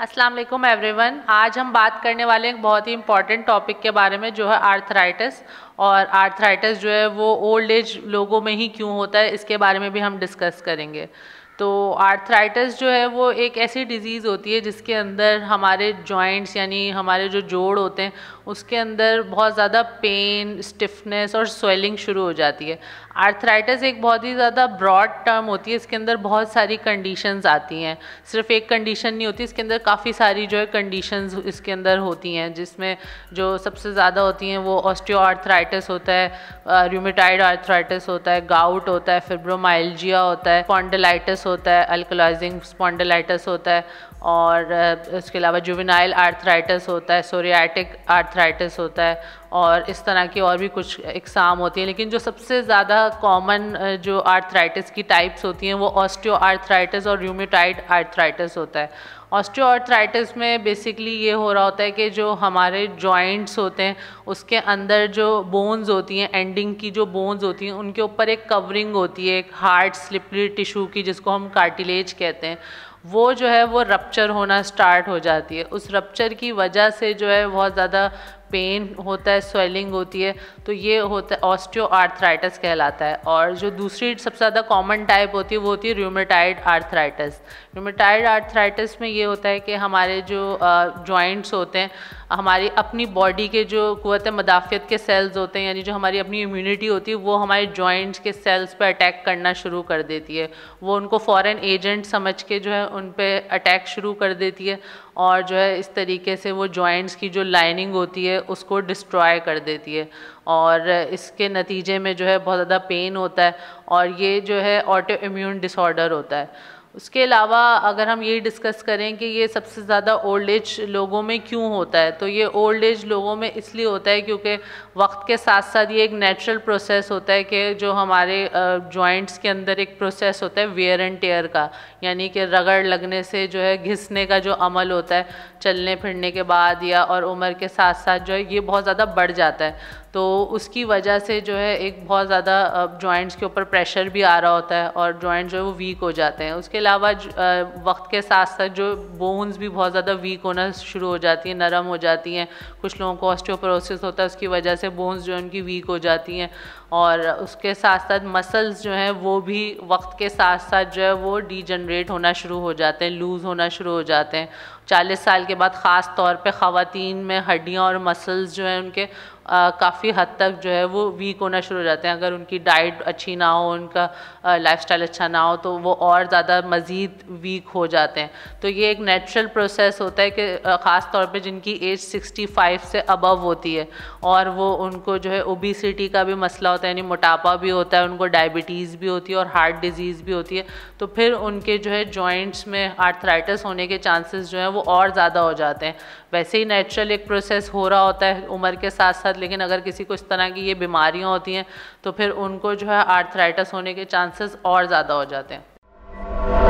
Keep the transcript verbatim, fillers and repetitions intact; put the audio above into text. अस्सलाम वालेकुम एवरीवन। आज हम बात करने वाले हैं एक बहुत ही इम्पॉर्टेंट टॉपिक के बारे में, जो है आर्थराइटिस। और आर्थराइटिस जो है वो ओल्ड एज लोगों में ही क्यों होता है, इसके बारे में भी हम डिस्कस करेंगे। तो आर्थराइटिस जो है वो एक ऐसी डिज़ीज़ होती है जिसके अंदर हमारे जॉइंट्स यानी हमारे जो जोड़ होते हैं उसके अंदर बहुत ज़्यादा पेन, स्टिफनेस और स्वेलिंग शुरू हो जाती है। आर्थराइटिस एक बहुत ही ज़्यादा ब्रॉड टर्म होती है, इसके अंदर बहुत सारी कंडीशंस आती हैं, सिर्फ एक कंडीशन नहीं होती, इसके अंदर काफ़ी सारी जो है कंडीशंस इसके अंदर होती हैं, जिसमें जो सबसे ज़्यादा होती हैं वो ऑस्टियोआर्थराइटिस होता है, रूमेटाइड आर्थराइटिस होता है, गाउट होता है, फिब्रोमायल्जिया होता है, स्पॉन्डिलाइटिस होता है, अल्कलाइजिंग स्पॉन्डिलाइटिस होता है, और इसके अलावा जुवेनाइल आर्थराइटिस होता है, सोरियाटिक आर्थराइटिस होता है, और इस तरह की और भी कुछ इकसाम होती हैं। लेकिन जो सबसे ज़्यादा कॉमन जो आर्थराइटिस की टाइप्स होती हैं वो ऑस्टियोआर्थराइटिस और रूमेटाइड आर्थराइटिस होता है। ऑस्टियोआर्थराइटिस में बेसिकली ये हो रहा होता है कि जो हमारे जॉइंट्स होते हैं उसके अंदर जो बोन्स होती हैं, एंडिंग की जो बोन्स होती हैं, उनके ऊपर एक कवरिंग होती है, एक हार्ड स्लिपरी टिशू की, जिसको हम कार्टिलेज कहते हैं, वो जो है वो रप्चर होना स्टार्ट हो जाती है। उस रप्चर की वजह से जो है बहुत ज़्यादा पेन होता है, स्वेलिंग होती है, तो ये होता है ऑस्टियोआर्थराइटिस कहलाता है। और जो दूसरी सबसे ज़्यादा कॉमन टाइप होती है वो होती है रूमेटाइड आर्थराइटिस। रूमेटाइड आर्थराइटिस में ये होता है कि हमारे जो जॉइंट्स होते हैं, हमारी अपनी बॉडी के जो क़ुव्वत मदाफ़ियत के सेल्स होते हैं, यानी जो हमारी अपनी इम्यूनिटी होती है, वो हमारे जॉइंट्स के सेल्स पर अटैक करना शुरू कर देती है, वो उनको फॉरेन एजेंट समझ के जो है उन पर अटैक शुरू कर देती है, और जो है इस तरीके से वो जॉइंट्स की जो लाइनिंग होती है उसको डिस्ट्रॉय कर देती है, और इसके नतीजे में जो है बहुत ज़्यादा पेन होता है, और ये जो है ऑटो इम्यून डिसऑर्डर होता है। उसके अलावा अगर हम ये डिस्कस करें कि ये सबसे ज़्यादा ओल्ड एज लोगों में क्यों होता है, तो ये ओल्ड एज लोगों में इसलिए होता है क्योंकि वक्त के साथ साथ ये एक नेचुरल प्रोसेस होता है कि जो हमारे जॉइंट्स के अंदर एक प्रोसेस होता है वेयर एंड टेयर का, यानी कि रगड़ लगने से जो है घिसने का जो अमल होता है चलने फिरने के बाद या और उम्र के साथ साथ जो है ये बहुत ज़्यादा बढ़ जाता है। तो उसकी वजह से जो है एक बहुत ज़्यादा जॉइंट्स के ऊपर प्रेशर भी आ रहा होता है, और जॉइंट जो है वो वीक हो जाते हैं। उसके अलावा वक्त के साथ साथ जो बोन्स भी बहुत ज़्यादा वीक होना शुरू हो जाती हैं, नरम हो जाती हैं। कुछ लोगों को ऑस्टियोपोरोसिस होता है, उसकी वजह से बोन्स जो है उनकी वीक हो जाती हैं, और उसके साथ साथ मसल्स जो हैं वो भी वक्त के साथ साथ जो है वो डीजनरेट होना शुरू हो जाते हैं, लूज़ होना शुरू हो जाते हैं। चालीस साल के बाद ख़ास तौर पे ख़वातीन में हड्डियाँ और मसल्स जो हैं उनके काफ़ी हद तक जो है वो वीक होना शुरू हो जाते हैं। अगर उनकी डाइट अच्छी ना हो, उनका लाइफस्टाइल अच्छा ना हो, तो वो और ज़्यादा मज़ीद वीक हो जाते हैं। तो ये एक नेचुरल प्रोसेस होता है कि ख़ास तौर पे जिनकी एज सिक्सटी फाइव से अबव होती है, और वो उनको जो है ओबेसिटी का भी मसला होता है, यानी मोटापा भी होता है, उनको डायबिटीज़ भी होती है और हार्ट डिजीज़ भी होती है, तो फिर उनके जो है जॉइंट्स में आर्थराइटिस होने के चांसेस जो हैं वो और ज़्यादा हो जाते हैं। वैसे ही नेचुरल एक प्रोसेस हो रहा होता है उम्र के साथ साथ, लेकिन अगर किसी को इस तरह की ये बीमारियां होती हैं तो फिर उनको जो है आर्थराइटिस होने के चांसेस और ज़्यादा हो जाते हैं।